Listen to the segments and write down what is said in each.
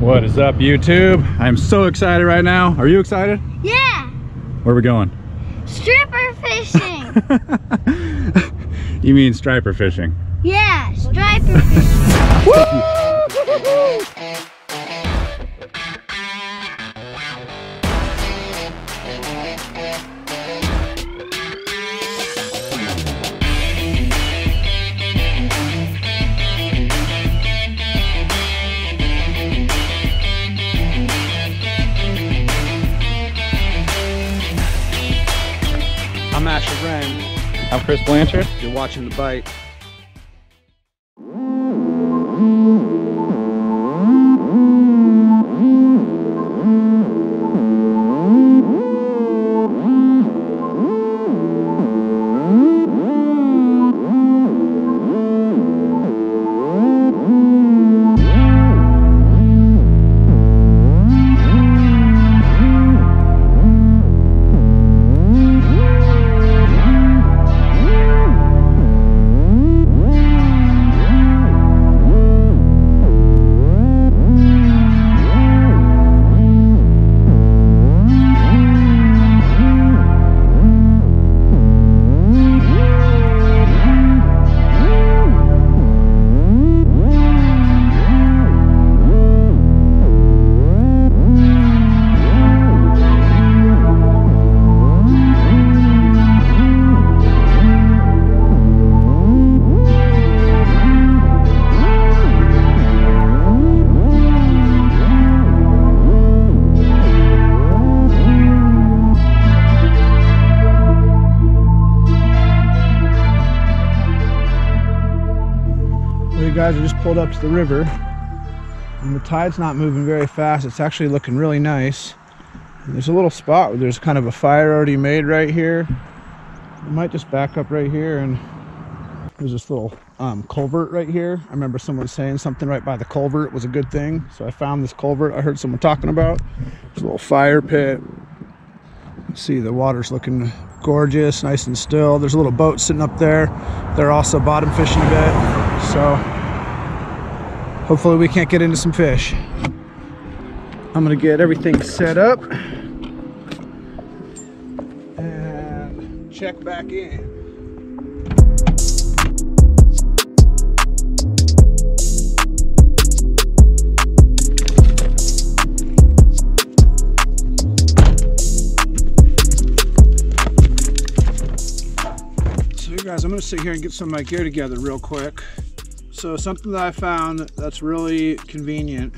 What is up, YouTube? I'm so excited right now. Are you excited? Yeah. Where are we going? Stripper fishing. You mean striper fishing? Yeah, striper fishing. Woo! I'm Asher Wren. I'm Chris Blanchard. You're watching The Bite. Guys, we just pulled up to the river and the tide's not moving very fast. It's actually looking really nice. And there's a little spot where there's kind of a fire already made right here. We might just back up right here, and there's this little culvert right here. I remember someone saying something right by the culvert was a good thing, so I found this culvert I heard someone talking about. There's a little fire pit. See, the water's looking gorgeous, nice and still. There's a little boat sitting up there. They're also bottom fishing a bit, so hopefully we can't get into some fish. I'm gonna get everything set up and check back in. So you guys, I'm gonna sit here and get some of my gear together real quick. So something that I found that's really convenient,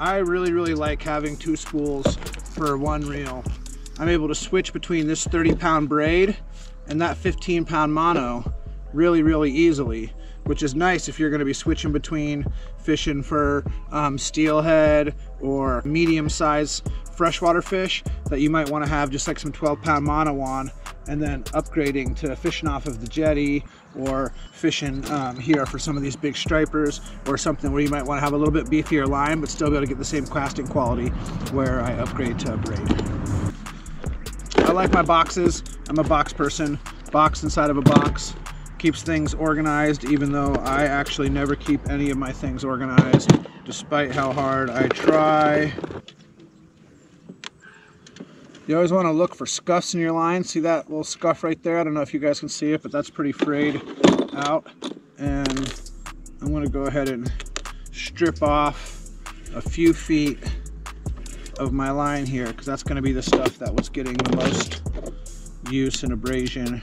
I really like having two spools for one reel. I'm able to switch between this 30-pound braid and that 15-pound mono really easily, which is nice if you're going to be switching between fishing for steelhead or medium-sized freshwater fish that you might want to have just like some 12-pound mono on, and then upgrading to fishing off of the jetty or fishing here for some of these big stripers or something where you might want to have a little bit beefier line but still be able to get the same casting quality, where I upgrade to a braid. I like my boxes. I'm a box person. Box inside of a box keeps things organized, even though I actually never keep any of my things organized despite how hard I try. You always want to look for scuffs in your line. See that little scuff right there? I don't know if you guys can see it, but that's pretty frayed out. And I'm going to go ahead and strip off a few feet of my line here, because that's going to be the stuff that was getting the most use and abrasion.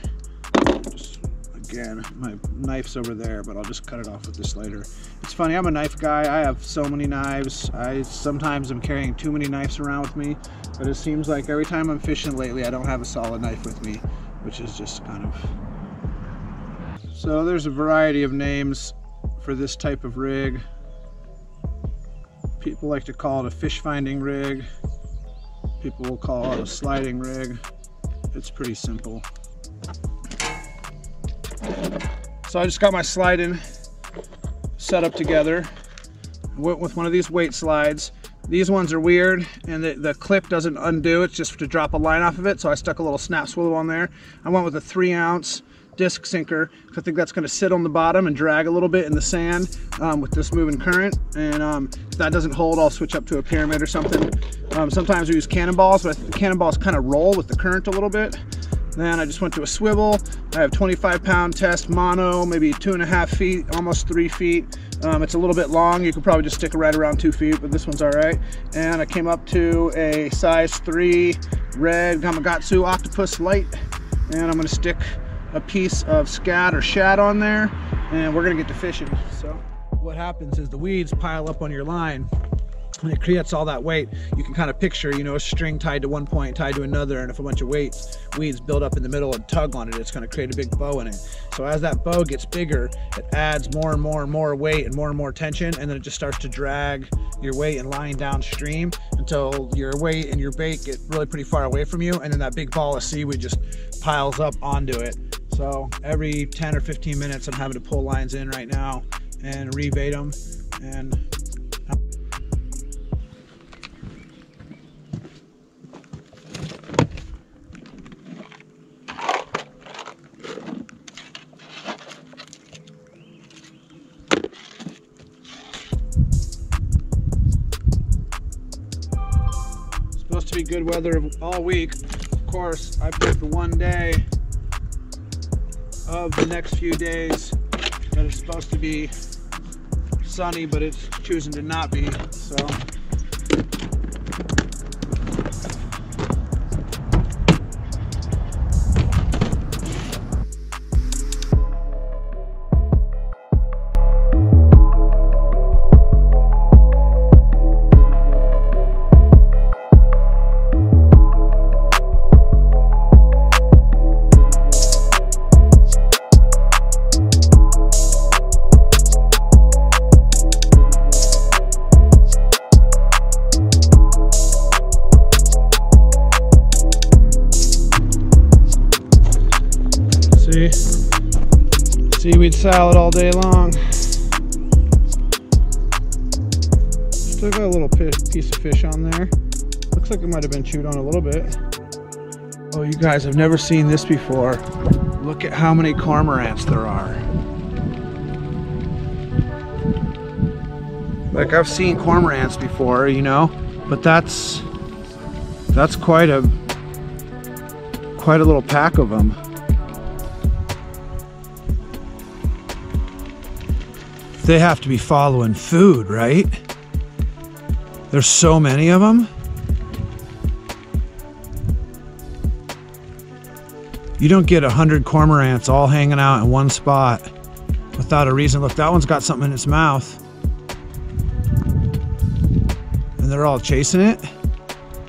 Just, again, my knife's over there, but I'll just cut it off with this later. It's funny, I'm a knife guy. I have so many knives. I sometimes am carrying too many knives around with me. But it seems like every time I'm fishing lately, I don't have a solid knife with me, which is just kind of... So there's a variety of names for this type of rig. People like to call it a fish finding rig. People will call it a sliding rig. It's pretty simple. So I just got my sliding set up together. Went with one of these weight slides. These ones are weird, and the clip doesn't undo, it's just to drop a line off of it, so I stuck a little snap swivel on there. I went with a 3-ounce disc sinker. I think that's going to sit on the bottom and drag a little bit in the sand with this moving current. And if that doesn't hold, I'll switch up to a pyramid or something. Sometimes we use cannonballs, but I think the cannonballs kind of roll with the current a little bit. Then I just went to a swivel. I have 25-pound test mono, maybe 2.5 feet, almost 3 feet. It's a little bit long. You could probably just stick it right around 2 feet, but this one's all right. And I came up to a size 3 red Gamagatsu octopus light. And I'm gonna stick a piece of scat or shad on there, and we're gonna get to fishing. So what happens is the weeds pile up on your line, and it creates all that weight. You can kind of picture, you know, a string tied to one point, tied to another, and if a bunch of weeds build up in the middle and tug on it, it's going to create a big bow in it. So as that bow gets bigger, it adds more and more and more weight and more tension, and then it just starts to drag your weight and line downstream until your weight and your bait get really pretty far away from you, and then that big ball of seaweed just piles up onto it. So every 10 or 15 minutes, I'm having to pull lines in right now and rebait them. And be good weather all week. Of course, I picked one day of the next few days that it's supposed to be sunny, but it's choosing to not be. So seaweed salad all day long. Still got a little piece of fish on there. Looks like it might have been chewed on a little bit. Oh, you guys, I've never seen this before. Look at how many cormorants there are. Like, I've seen cormorants before, you know, but that's quite a little pack of them. They have to be following food, right? There's so many of them. You don't get 100 cormorants all hanging out in one spot without a reason. Look, that one's got something in its mouth. And they're all chasing it.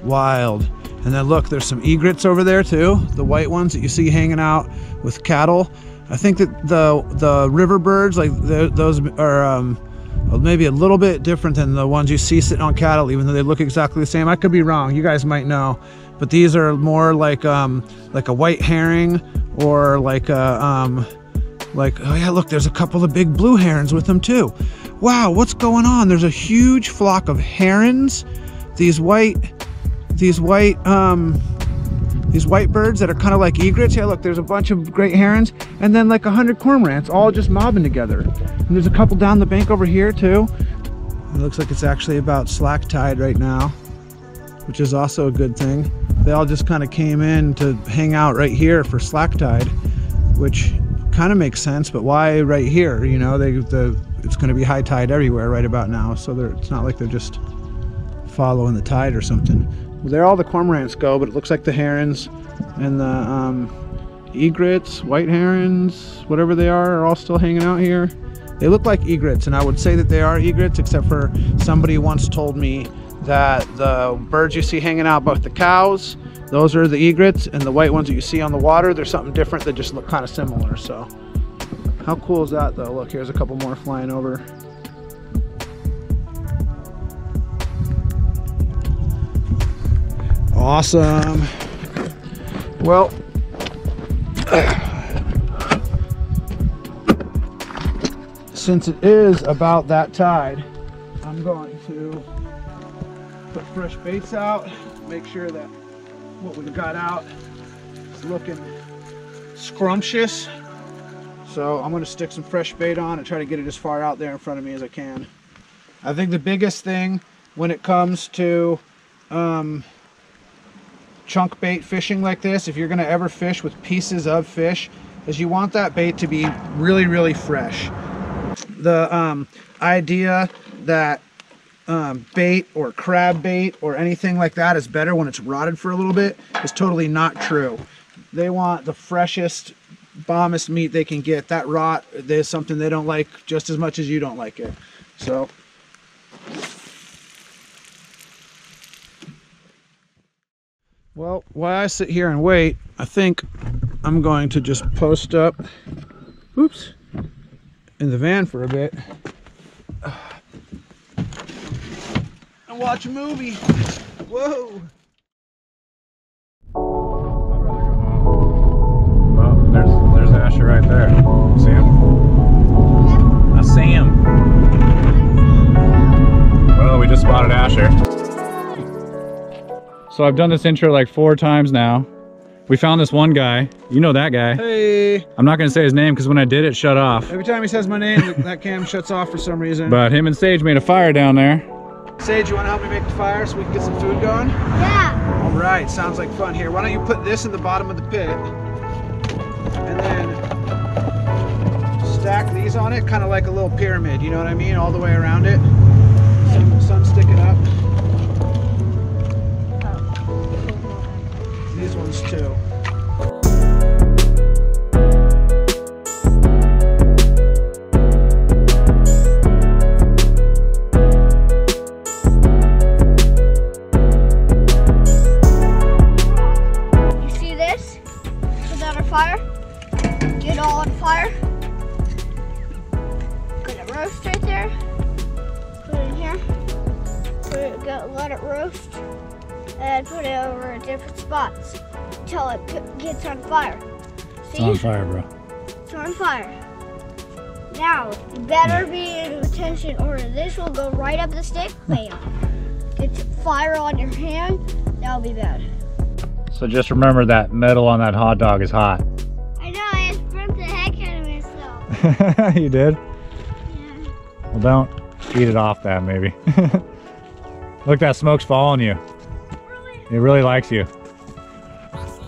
Wild. And then look, there's some egrets over there too. The white ones that you see hanging out with cattle. I think that the river birds, like those are maybe a little bit different than the ones you see sitting on cattle, even though they look exactly the same. I could be wrong. You guys might know, but these are more like a white herring or like, oh yeah, look, there's a couple of big blue herons with them too. Wow, what's going on? There's a huge flock of herons. These white birds that are kind of like egrets. Yeah, look, there's a bunch of great herons, and then like 100 cormorants all just mobbing together. And there's a couple down the bank over here too. It looks like it's actually about slack tide right now, which is also a good thing. They all just kind of came in to hang out right here for slack tide, which kind of makes sense, but why right here? You know, it's gonna be high tide everywhere right about now, so it's not like they're just following the tide or something. There all the cormorants go, but it looks like the herons and the egrets, white herons, whatever they are all still hanging out here. They look like egrets, and I would say that they are egrets, except for somebody once told me that the birds you see hanging out with the cows, those are the egrets, and the white ones that you see on the water, they're something different that just look kind of similar. So how cool is that though? Look, here's a couple more flying over. Awesome. Well, since it is about that tide, I'm going to put fresh baits out, make sure that what we've got out is looking scrumptious. So I'm going to stick some fresh bait on and try to get it as far out there in front of me as I can. I think the biggest thing when it comes to chunk bait fishing like this, if you're going to ever fish with pieces of fish, is you want that bait to be really, really fresh. The idea that bait or crab bait or anything like that is better when it's rotted for a little bit is totally not true. They want the freshest, bombest meat they can get. That rot is something they don't like just as much as you don't like it. So. Well, while I sit here and wait, I think I'm going to just post up, oops, in the van for a bit and watch a movie. Whoa! Well, there's Asher right there. See him? I see him. Well, we just spotted Asher. So I've done this intro like 4 times now. We found this one guy. You know that guy. Hey. I'm not gonna say his name because when I did it shut off. Every time he says my name, that cam shuts off for some reason. But him and Sage made a fire down there. Sage, you wanna help me make the fire so we can get some food going? Yeah. All right, sounds like fun here. Why don't you put this in the bottom of the pit and then stack these on it, kind of like a little pyramid, you know what I mean? All the way around it, sun sticking up. These ones too. You see this? Put that on fire. Get it all on fire. Put it roast right there. Put it in here. Let it roast. And put it over at different spots until it gets on fire. See? It's on fire, bro. It's on fire. Now, you better be in attention order. This will go right up the stick, bam. Get fire on your hand, that'll be bad. So just remember that metal on that hot dog is hot. I know, I just burnt the heck out of myself. You did? Yeah. Well, don't eat it off that, maybe. Look, that smoke's following you. It really likes you.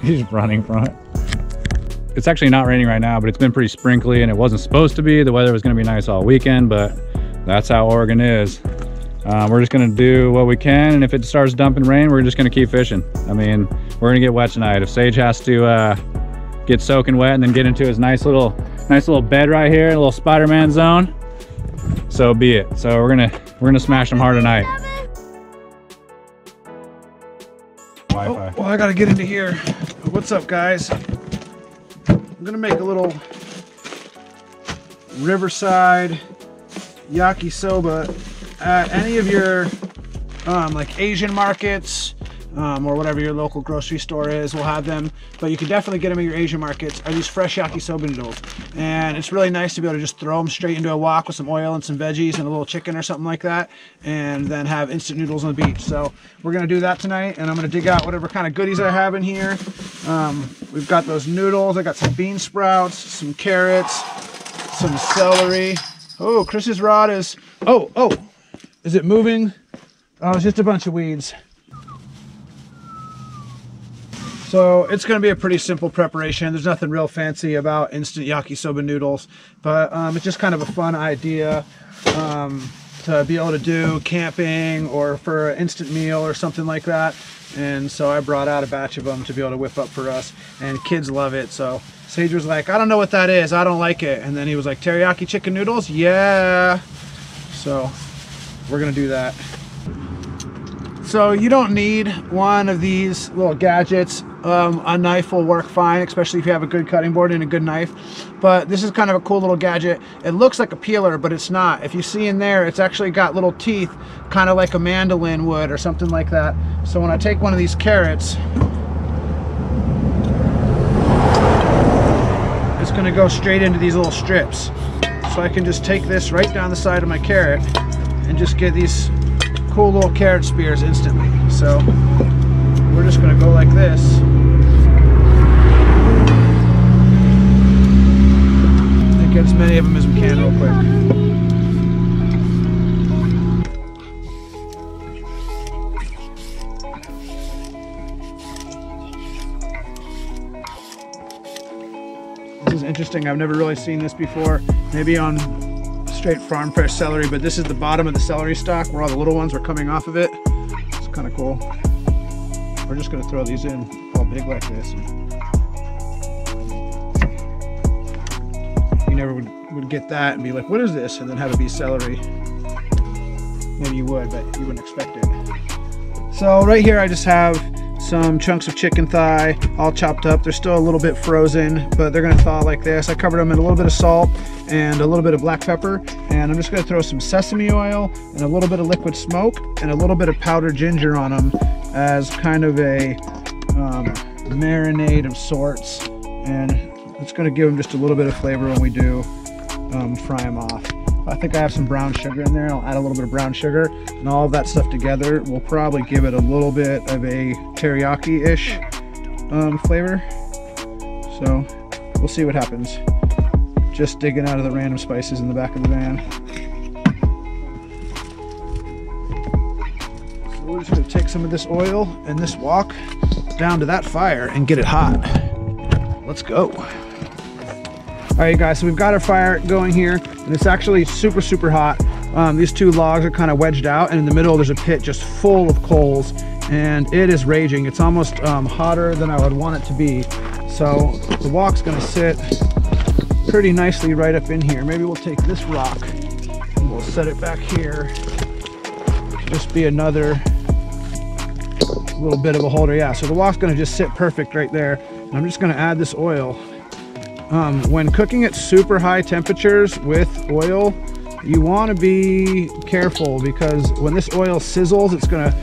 He's running from it. It's actually not raining right now, but it's been pretty sprinkly and it wasn't supposed to be. The weather was gonna be nice all weekend, but that's how Oregon is. We're just gonna do what we can, and if it starts dumping rain, we're just gonna keep fishing. I mean, we're gonna get wet tonight. If Sage has to get soaking wet and then get into his nice little bed right here, a little Spider-Man zone, so be it. So we're gonna smash him hard tonight. Oh, well, I gotta get into here. What's up, guys? I'm gonna make a little riverside yakisoba at any of your like Asian markets or whatever your local grocery store is. We'll have them, but you can definitely get them at your Asian markets. Are these fresh yakisoba noodles? And it's really nice to be able to just throw them straight into a wok with some oil and some veggies and a little chicken or something like that, and then have instant noodles on the beach. So we're gonna do that tonight, and I'm gonna dig out whatever kind of goodies I have in here. We've got those noodles, I got some bean sprouts, some carrots, some celery. Oh, Chris's rod is, oh, is it moving? Oh, it's just a bunch of weeds. So it's going to be a pretty simple preparation. There's nothing real fancy about instant yakisoba noodles, but it's just kind of a fun idea to be able to do camping or for an instant meal or something like that. And so I brought out a batch of them to be able to whip up for us, and kids love it. So Sage was like, I don't know what that is. I don't like it. And then he was like, teriyaki chicken noodles? Yeah. So we're going to do that. So you don't need one of these little gadgets. A knife will work fine, especially if you have a good cutting board and a good knife. But this is kind of a cool little gadget. It looks like a peeler, but it's not. If you see in there, it's actually got little teeth, kind of like a mandolin would or something like that. So when I take one of these carrots, it's gonna go straight into these little strips. So I can just take this right down the side of my carrot and just get these cool little carrot spears instantly. So we're just gonna go like this. get as many of them as we can real quick. This is interesting. I've never really seen this before. Maybe on straight farm fresh celery, but this is the bottom of the celery stalk where all the little ones are coming off of it. It's kind of cool. We're just going to throw these in all big like this. You never would get that and be like, what is this? And then have it be celery. Maybe you would, but you wouldn't expect it. So right here I just have some chunks of chicken thigh all chopped up. They're still a little bit frozen, but they're gonna thaw like this. I covered them in a little bit of salt and a little bit of black pepper, and I'm just gonna throw some sesame oil and a little bit of liquid smoke and a little bit of powdered ginger on them as kind of a marinade of sorts, and it's gonna give them just a little bit of flavor when we do fry them off. I think I have some brown sugar in there. I'll add a little bit of brown sugar, and all of that stuff together will probably give it a little bit of a teriyaki-ish flavor. So we'll see what happens. Just digging out of the random spices in the back of the van. So we're just gonna take some of this oil and this wok down to that fire and get it hot. Let's go. All right, guys, so we've got our fire going here, and it's actually super, super hot. These two logs are kind of wedged out, and in the middle, there's a pit just full of coals, and it is raging. It's almost hotter than I would want it to be. So the wok's gonna sit pretty nicely right up in here. Maybe we'll take this rock and we'll set it back here. Just be another little bit of a holder. Yeah, so the wok's gonna just sit perfect right there. And I'm just gonna add this oil. When cooking at super high temperatures with oil, you want to be careful, because when this oil sizzles, it's going to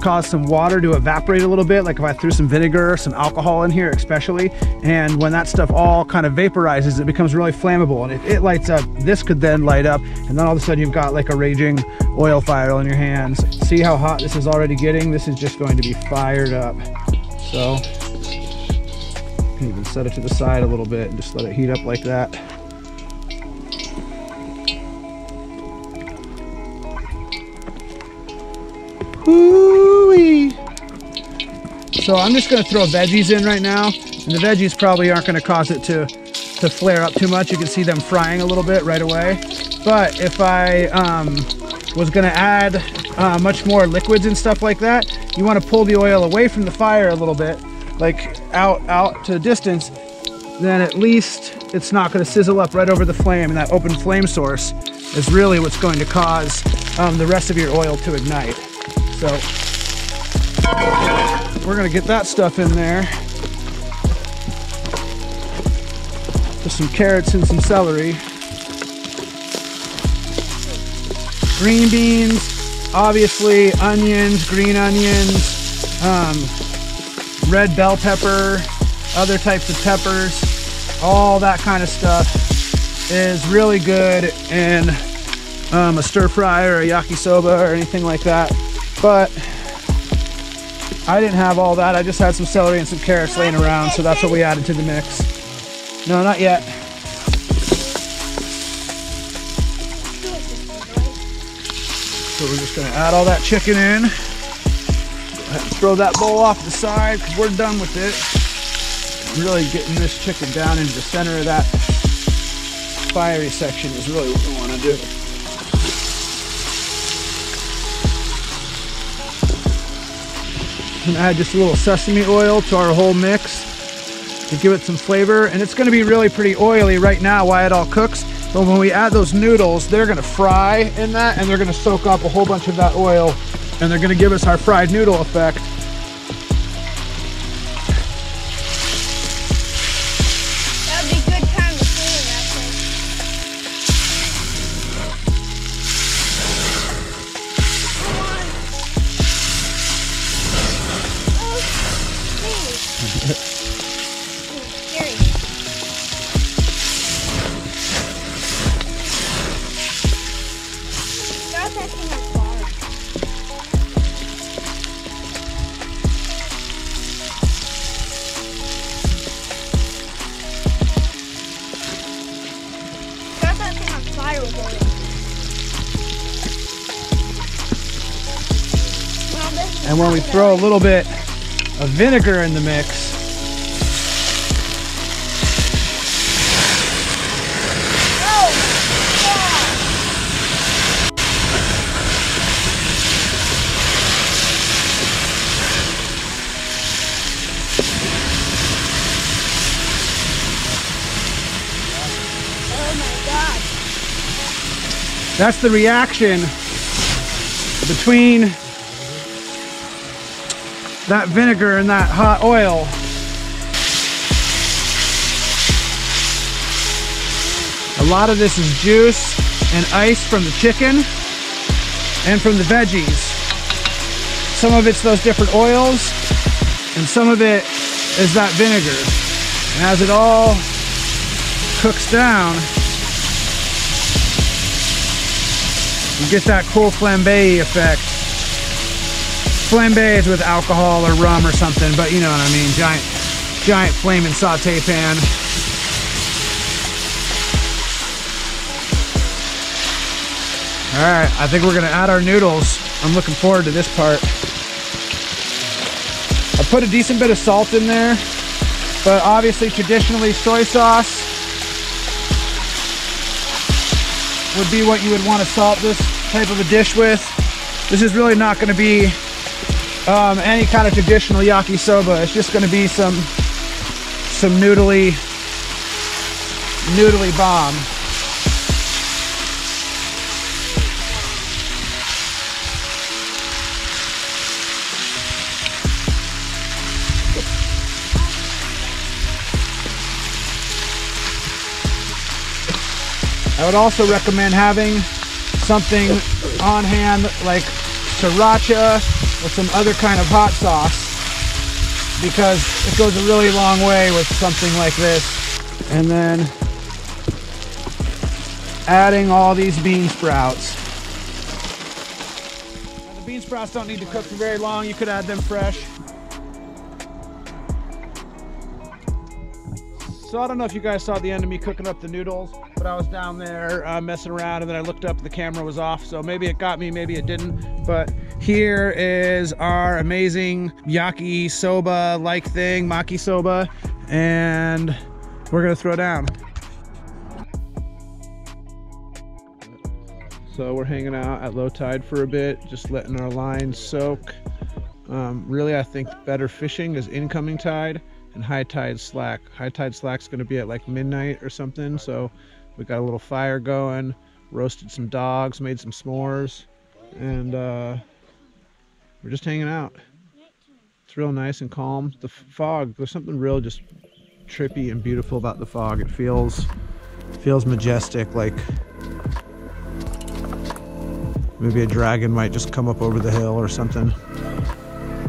cause some water to evaporate a little bit. Like if I threw some vinegar, some alcohol in here especially, and when that stuff all kind of vaporizes, it becomes really flammable. And if it lights up, this could then light up, and then all of a sudden you've got like a raging oil fire on your hands. See how hot this is already getting? This is just going to be fired up. So can even set it to the side a little bit and just let it heat up like that. Ooh-wee. So I'm just gonna throw veggies in right now, and the veggies probably aren't gonna cause it to flare up too much. You can see them frying a little bit right away. But if I was gonna add much more liquids and stuff like that, you wanna pull the oil away from the fire a little bit, like out to the distance, then at least it's not going to sizzle up right over the flame, and that open flame source is really what's going to cause the rest of your oil to ignite. So we're going to get that stuff in there. Just some carrots and some celery. Green beans, obviously, onions, green onions, red bell pepper, other types of peppers, all that kind of stuff is really good in a stir fry or a yakisoba or anything like that. But I didn't have all that. I just had some celery and some carrots laying around, so that's what we added to the mix. No, not yet. So we're just gonna add all that chicken in. Throw that bowl off the side because we're done with it. Really getting this chicken down into the center of that fiery section is really what we want to do. And add just a little sesame oil to our whole mix to give it some flavor. And it's going to be really pretty oily right now while it all cooks. But when we add those noodles, they're going to fry in that, and they're going to soak up a whole bunch of that oil, and they're gonna give us our fried noodle effect. That would be a good time to clean, actually. And when we throw a little bit of vinegar in the mix, that's the reaction between that vinegar and that hot oil. A lot of this is juice and ice from the chicken and from the veggies. Some of it's those different oils and some of it is that vinegar. And as it all cooks down, you get that cool flambe effect. Flambe is with alcohol or rum or something, but you know what I mean. Giant flaming saute pan. All right, I think we're gonna add our noodles. I'm looking forward to this part. I put a decent bit of salt in there, but obviously traditionally soy sauce would be what you would want to salt this type of a dish with. This is really not going to be any kind of traditional yakisoba. It's just going to be some noodly bomb. I would also recommend having something on hand like sriracha or some other kind of hot sauce, because it goes a really long way with something like this. And then adding all these bean sprouts. Now, the bean sprouts don't need to cook for very long. You could add them fresh. So I don't know if you guys saw the end of me cooking up the noodles, but I was down there messing around, and then I looked up, the camera was off, so maybe it got me, maybe it didn't. But here is our amazing yakisoba-like thing, makisoba, and we're gonna throw down. So we're hanging out at low tide for a bit, just letting our line soak. Really, I think better fishing is incoming tide and high tide slack. High tide slack's gonna be at like midnight or something, so we got a little fire going, roasted some dogs, made some s'mores, and we're just hanging out. It's real nice and calm. The fog, there's something real just trippy and beautiful about the fog. It feels majestic, like maybe a dragon might just come up over the hill or something.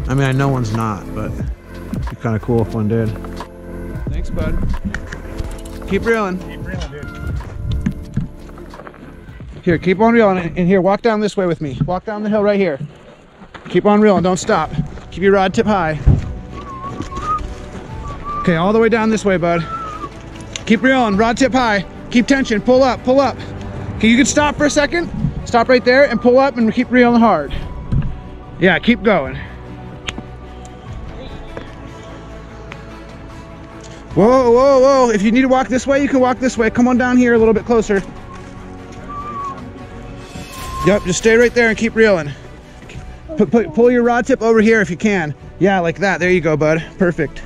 I mean, I know one's not, but it'd be kind of cool if one did. Thanks, bud. Keep reeling. Keep reeling, dude. Here, keep on reeling. And here, walk down this way with me. Walk down the hill right here. Keep on reeling. Don't stop. Keep your rod tip high. Okay, all the way down this way, bud. Keep reeling. Rod tip high. Keep tension. Pull up. Pull up. Okay, you can stop for a second. Stop right there and pull up and keep reeling hard. Yeah, keep going. Whoa, whoa, whoa. If you need to walk this way, you can walk this way. Come on down here a little bit closer. Yep, just stay right there and keep reeling. Pull your rod tip over here if you can. Yeah, like that. There you go, bud. Perfect.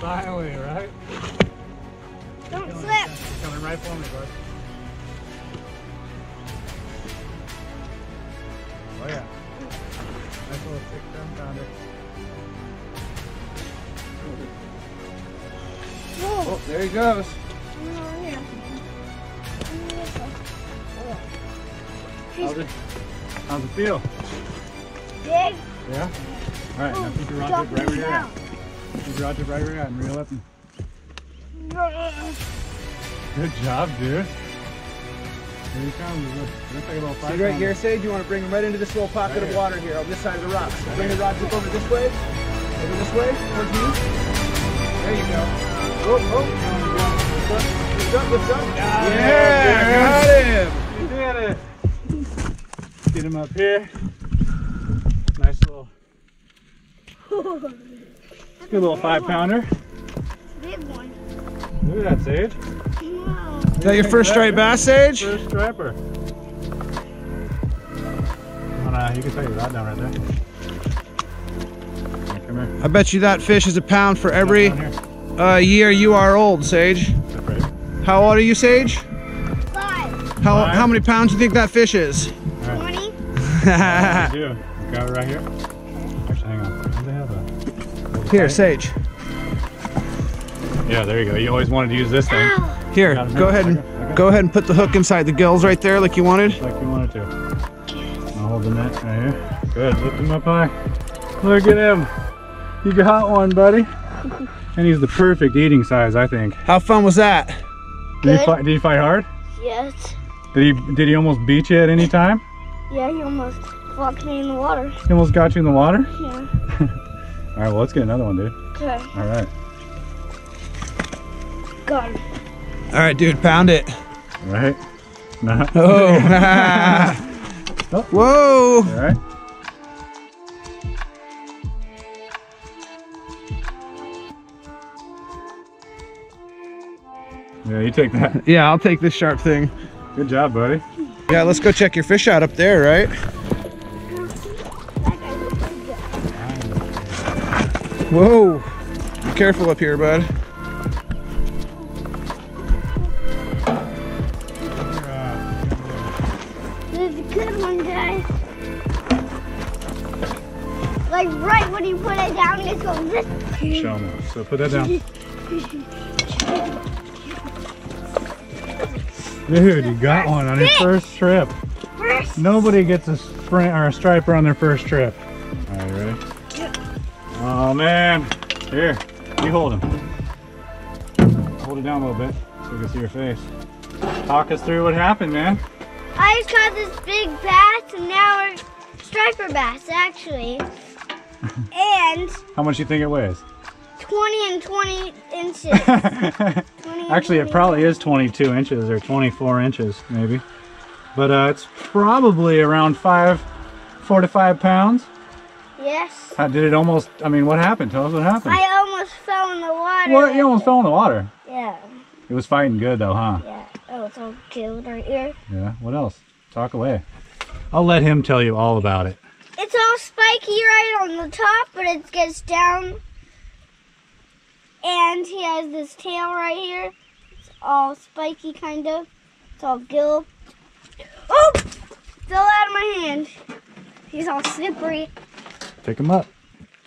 Finally, right? Don't slip. Coming right for me, bud. Oh yeah. Nice little thick thumb, found it. Whoa. Oh, there he goes. Oh, yeah. How's it feel? Big. Yeah? Alright, now keep your rod right where you're at. Rod to right around and reel up. Good job, dude. Here he comes. It'll take about 5 seconds. See right here, Sage, you want to bring him right into this little pocket of water here on this side of the rocks. Bring the rocks up over this way, towards you. There you go. Oh, oh. Lift up. Yeah, got him. You did it. Get him up here. Nice little, good little 5-pounder. Big one. Look at that, Sage. Wow. Is that your first striped bass, Sage? First striper. Oh, no, you can take that down right there. Come here. I bet you that fish is a pound for every year you are old, Sage. Right. How old are you, Sage? 5. How many pounds do you think that fish is? 20. Right. You got it right here. Actually, hang on. Do they have a here, bite? Sage. Yeah, there you go. You always wanted to use this thing. Here, go ahead and put the hook inside the gills right there, like you wanted. Like you wanted to. I'll hold the net right here. Good. Lift him up high. Look at him. You got one, buddy. And he's the perfect eating size, I think. How fun was that? Did he fight hard? Yes. Did he almost beat you at any time? Yeah, he almost walked me in the water. He almost got you in the water? Yeah. All right. Well, let's get another one, dude. Okay. All right. All right, dude, pound it. All right. Nah. Oh. Oh. Whoa. All right. Yeah, you take that. Yeah, I'll take this sharp thing. Good job, buddy. Yeah, let's go check your fish out up there, right? Whoa. Be careful up here, bud. Like right when you put it down, it's going this way. Show them. So put that down. Dude, you got one on his first trip. Nobody gets a sprint or a striper on their first trip. All right, ready? Oh man, here, you hold him. Hold it down a little bit so you can see your face. Talk us through what happened, man. I just caught this big bass, and now we're striper bass, actually. And how much do you think it weighs? 20 and 20 inches. 20 actually, it probably is 22 inches or 24 inches, maybe. But it's probably around 4 to 5 pounds. Yes. How did it almost? I mean, what happened? Tell us what happened. I almost fell in the water. What? You almost fell in the water? Yeah. It was fighting good, though, huh? Yeah. Oh, it's all killed right here. Yeah. What else? Talk away. I'll let him tell you all about it. It's all spiky right on the top, but it gets down, and he has this tail right here. It's all spiky, kind of. It's all gill. Oh! Fell out of my hand. He's all slippery. Pick him up.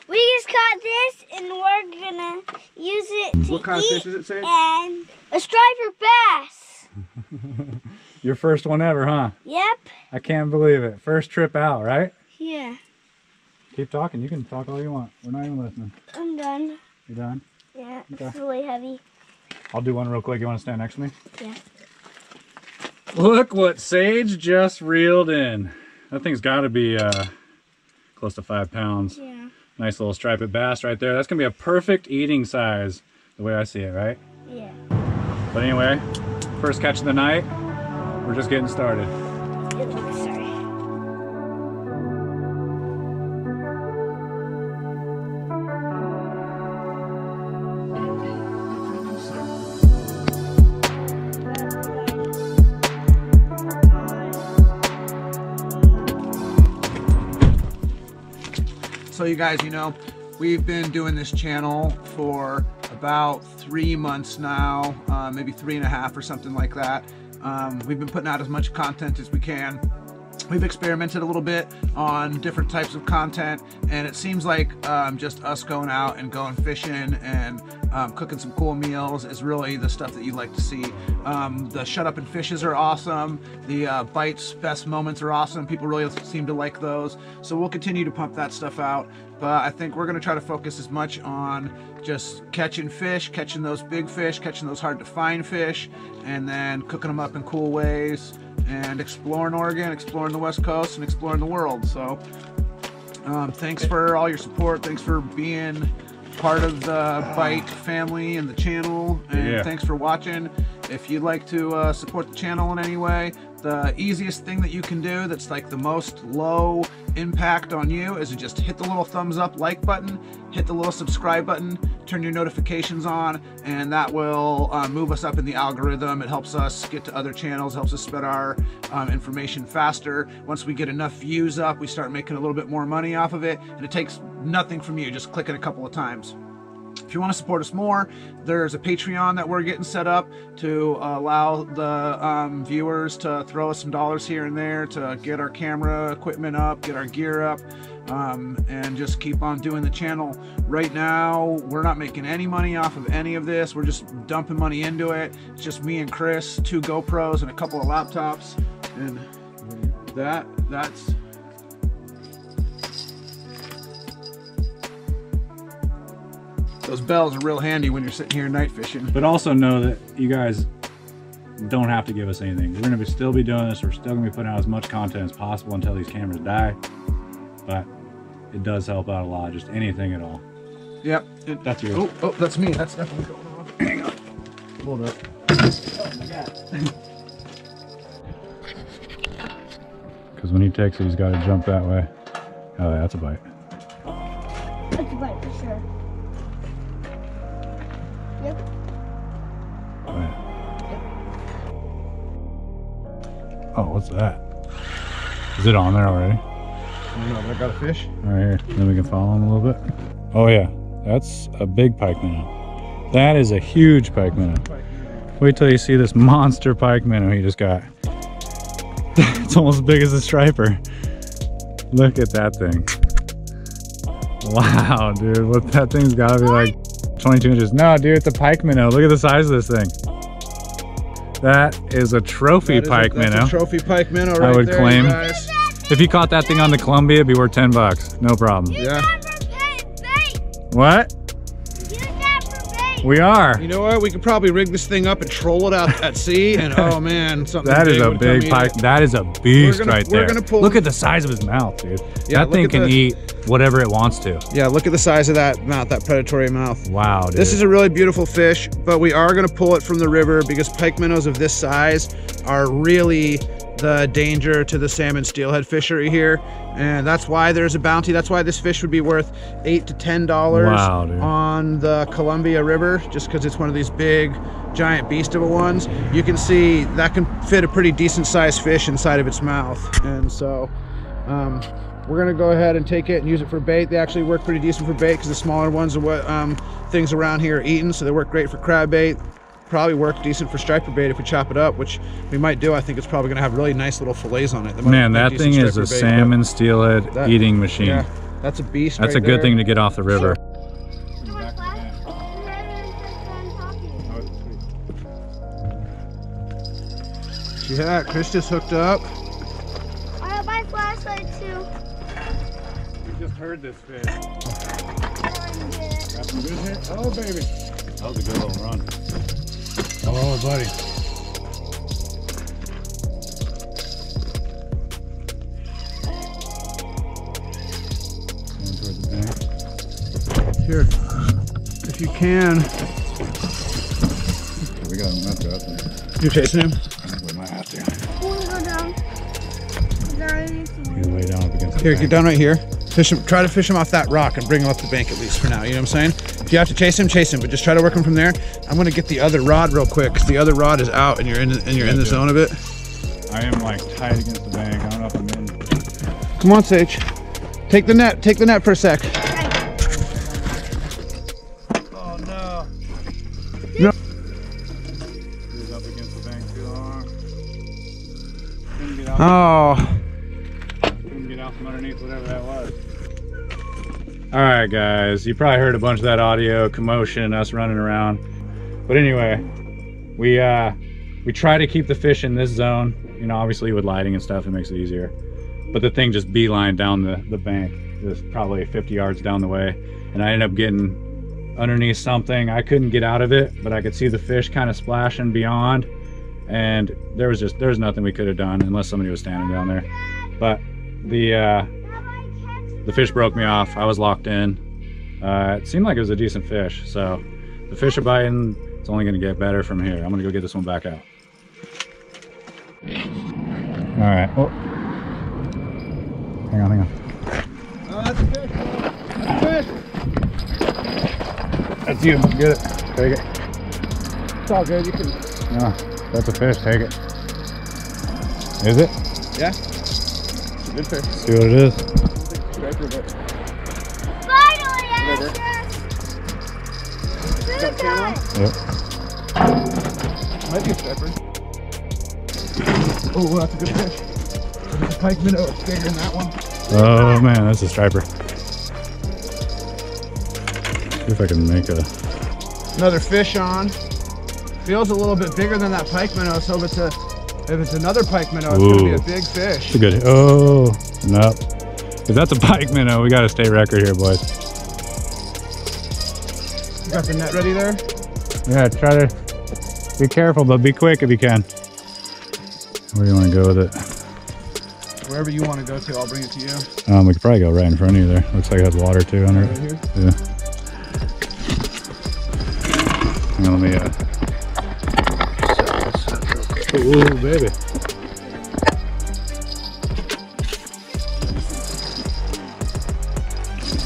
We just caught this, and we're gonna use it to eat, and a striper bass. Your first one ever, huh? Yep. I can't believe it. First trip out, right? Yeah. Keep talking. You can talk all you want. We're not even listening. I'm done. You're done? Yeah. Okay. It's really heavy. I'll do one real quick. You want to stand next to me? Yeah. Look what Sage just reeled in. That thing's got to be close to 5 pounds. Yeah. Nice little striped bass right there. That's going to be a perfect eating size, the way I see it, right? Yeah. But anyway, first catch of the night. We're just getting started. So you guys, you know, we've been doing this channel for about 3 months now, maybe 3.5 or something like that. We've been putting out as much content as we can. We've experimented a little bit on different types of content, and it seems like just us going out and going fishing and cooking some cool meals is really the stuff that you'd like to see. The Shut Up and Fishes are awesome. The Bites Best Moments are awesome. People really seem to like those. So we'll continue to pump that stuff out. But I think we're going to try to focus as much on just catching fish, catching those big fish, catching those hard to find fish, and then cooking them up in cool ways. And and exploring Oregon, exploring the West Coast, and exploring the world. So thanks for all your support. Thanks for being part of the Bite family and the channel, and thanks for watching. If you'd like to support the channel in any way, the easiest thing that you can do that's like the most low impact on you is to just hit the little thumbs up like button, hit the little subscribe button, turn your notifications on, and that will move us up in the algorithm. It helps us get to other channels, helps us spread our information faster. Once we get enough views up, we start making a little bit more money off of it, and it takes nothing from you, just click it a couple of times. If you want to support us more, there's a Patreon that we're getting set up to allow the viewers to throw us some dollars here and there to get our camera equipment up, get our gear up, and just keep on doing the channel. Right now, we're not making any money off of any of this. We're just dumping money into it. It's just me and Chris, 2 GoPros and a couple of laptops, and that's... Those bells are real handy when you're sitting here night fishing. But also know that you guys don't have to give us anything. We're going to still be doing this. We're still going to be putting out as much content as possible until these cameras die. But it does help out a lot, just anything at all. Yep. That's yours. Oh, that's me. That's definitely going off. Hang on. Hold up. Oh, my God. Because when he takes it, he's got to jump that way. Oh, that's a bite. That's a bite for sure. Yep. Oh, what's that? Is it on there already? I don't know, but I got a fish. Right here. Then we can follow him a little bit. Oh yeah, that's a big pike minnow. That is a huge pike minnow. Wait till you see this monster pike minnow he just got. It's almost as big as a striper. Look at that thing. Wow, dude, what that thing's gotta be like. 22 inches. No, dude, it's a pike minnow. Look at the size of this thing. That is a trophy pike minnow. That's a trophy pike minnow, right? I would claim. If you caught that thing on the Columbia, it'd be worth 10 bucks. No problem. Yeah. What? We are. You know what? We could probably rig this thing up and troll it out at sea. And oh man, something that is a big pike. That is a beast right there. Look at the size of his mouth, dude. Yeah, that thing can eat whatever it wants to. Yeah, look at the size of that mouth, that predatory mouth. Wow, dude. This is a really beautiful fish, but we are going to pull it from the river because pike minnows of this size are really the danger to the salmon steelhead fishery here, and that's why there's a bounty. That's why this fish would be worth $8 to $10 on the Columbia River, just because it's one of these big giant beast of a ones. You can see that can fit a pretty decent sized fish inside of its mouth, and so we're gonna go ahead and take it and use it for bait. They actually work pretty decent for bait because the smaller ones are what things around here are eaten, so they work great for crab bait. Probably work decent for striper bait if we chop it up, which we might do. I think it's probably going to have really nice little fillets on it. Man, that thing is a salmon steelhead eating machine. Yeah, that's a beast. That's a good thing to get off the river. Yeah, Chris just hooked up. I have my flashlight too. We just heard this fish. Got some good hit. Oh baby, that was a good little run. Oh, buddy. Here, if you can. We got him out there. You're chasing him? We might have to. I want to go down. He's way down up against the bank. Here, get down right here. Fish him, try to fish him off that rock and bring him up the bank at least for now, you know what I'm saying? If you have to chase him, but just try to work him from there. I'm gonna get the other rod real quick, because the other rod is out and you're in the zone of it. I am like tight against the bank, I don't know if I'm in. Come on, Sage. Take the net for a sec. Oh no. No. He was up against the bank too long. Couldn't get out. Oh. Couldn't get out from underneath whatever that was. All right, guys, you probably heard a bunch of that audio commotion, us running around. But anyway, we try to keep the fish in this zone. You know, obviously with lighting and stuff, it makes it easier. But the thing just beeline down the bank, just probably 50 yards down the way. And I ended up getting underneath something. I couldn't get out of it, but I could see the fish kind of splashing beyond. and there's nothing we could have done unless somebody was standing down there. But the fish broke me off. I was locked in. It seemed like it was a decent fish, so the fish are biting. It's only going to get better from here. I'm going to go get this one back out. All right. Oh. Hang on, hang on. Oh, that's a fish. That's a fish. That's you. Get it. Take it. It's all good. You can. No, that's a fish. Take it. Is it? Yeah. It's a good fish. See what it is. Finally, Asher. Food time. Yep. Might be a striper. Oh, that's a good fish. There's a pike minnow bigger than that one. Oh man, that's a striper. See if I can make a... Another fish on. Feels a little bit bigger than that pike minnow, so if it's another pike minnow, ooh, it's going to be a big fish. It's a good... Oh, no. If that's a pike minnow, we got a state record here, boys. You got the net ready there? Yeah, try to... Be careful, but be quick if you can. Where do you want to go with it? Wherever you want to go to, I'll bring it to you. We could probably go right in front of you there. Looks like it has water too under it. Here? Yeah. Hang on, let me set this. Ooh, baby.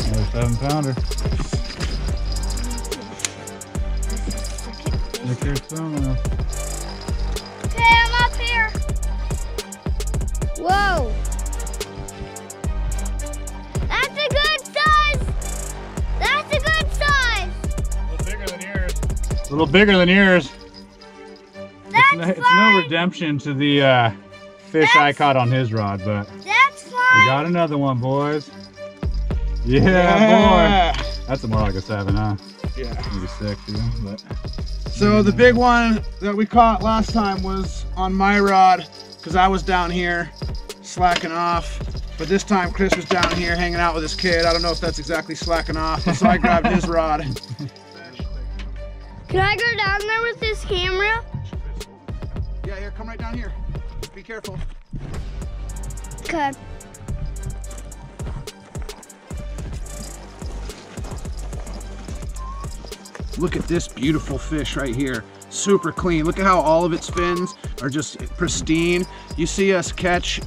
Another 7-pounder. Look here somewhere. Whoa! That's a good size! That's a good size! A little bigger than yours. A little bigger than yours. That's fine. It's no redemption to the fish I caught on his rod, but... That's fine! We got another one, boys. Yeah, boy! That's more like a 7, huh? Yeah. Maybe 6, yeah, but... So the big one that we caught last time was on my rod, because I was down here slacking off, but this time Chris was down here hanging out with his kid. I don't know if that's exactly slacking off, so I grabbed his rod. Can I go down there with this camera? Yeah, yeah, come right down here. Be careful. Okay. Look at this beautiful fish right here. Super clean. Look at how all of its fins are just pristine. You see us catch,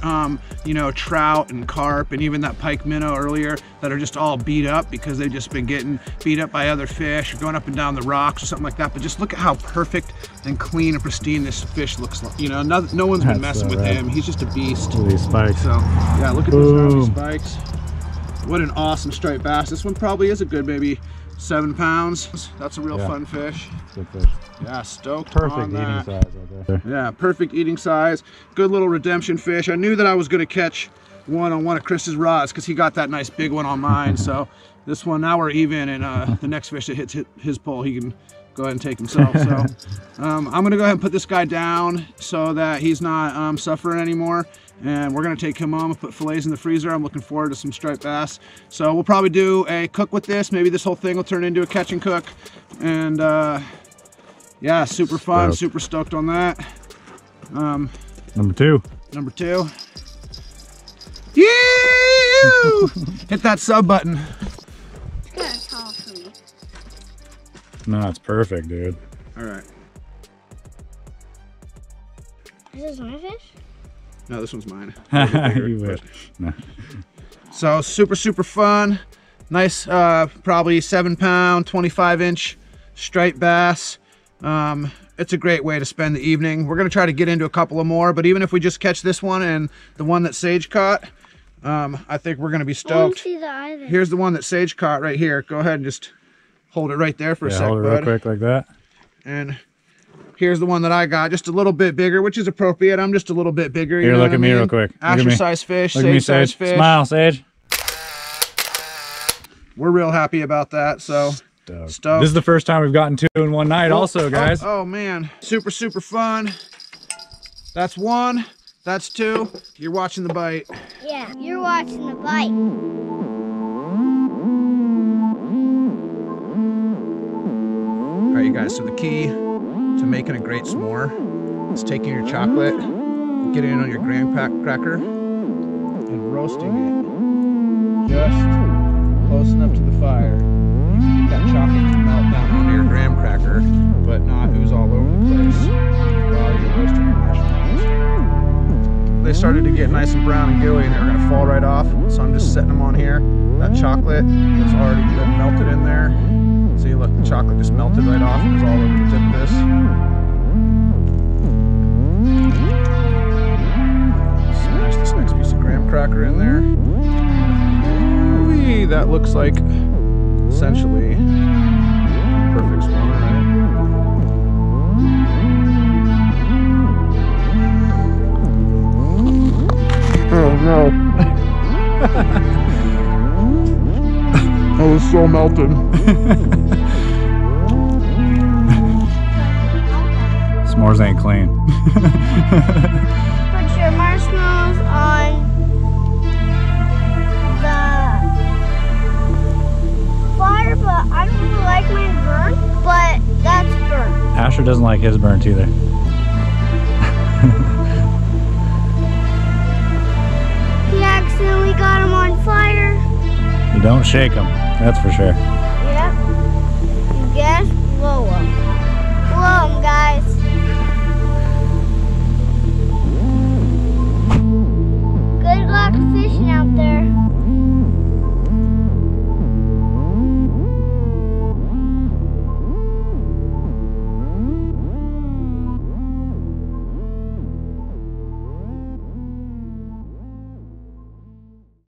you know, trout and carp and even that pike minnow earlier that are just all beat up because they've just been getting beat up by other fish or going up and down the rocks or something like that. But just look at how perfect and clean and pristine this fish looks like. You know, no one's been messing with him. He's just a beast. Look at these spikes. So, yeah, look at those gnarly spikes. What an awesome striped bass. This one probably is a good maybe 7 pounds. That's a real fun fish. Good fish. Yeah, stoked on that. Perfect eating size right there. Yeah, perfect eating size. Good little redemption fish. I knew that I was going to catch one on one of Chris's rods because he got that nice big one on mine. So this one, now we're even, and the next fish that hits his pole, he can go ahead and take himself. So I'm going to go ahead and put this guy down so that he's not suffering anymore. And we're going to take him home and put fillets in the freezer. I'm looking forward to some striped bass. So we'll probably do a cook with this. Maybe this whole thing will turn into a catch and cook. And yeah, super fun, super stoked on that. Number two. Yeah! Hit that sub button. It's kind of tall for me. No, it's perfect, dude. All right. Is this my fish? No, this one's mine. You wish. No. So super, super fun. Nice, probably 7-pound, 25-inch striped bass. It's a great way to spend the evening. We're going to try to get into a couple of more, but even if we just catch this one and the one that Sage caught, I think we're going to be stoked. See the island. Here's the one that Sage caught right here. Go ahead and just hold it right there for a second. Hold it real quick like that. And here's the one that I got, just a little bit bigger, which is appropriate. I'm just a little bit bigger. Here, look at me real quick. Asher size fish, Sage size fish. Smile, Sage. We're real happy about that, so... Stoked. This is the first time we've gotten 2 in one night also, guys. Oh, man. Super, super fun. That's 1. That's 2. You're watching The Bite. Yeah, you're watching The Bite. All right, you guys, so the key to making a great s'more is taking your chocolate, getting it on your graham cracker, and roasting it just close enough to the fire. You can get that chocolate to melt down onto your graham cracker, but not ooze all over the place while you're roasting your marshmallows. They started to get nice and brown and gooey, and they were gonna fall right off, so I'm just setting them on here. That chocolate has already been melted in there. See, look, the chocolate just melted right off and is all over the tip of this. Smash this next piece of graham cracker in there. Whee, that looks like essentially a perfect smaller, right? Oh no. I was so melted. S'mores ain't clean. Put your marshmallows on the fire, but I don't really like mine burnt, but that's burnt. Asher doesn't like his burnt either. He accidentally got him on fire. You don't shake them. That's for sure.